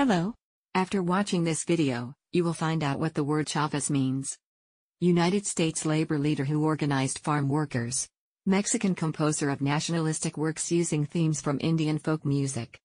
Hello. After watching this video, you will find out what the word Chavez means. United States labor leader who organized farm workers. Mexican composer of nationalistic works using themes from Indian folk music.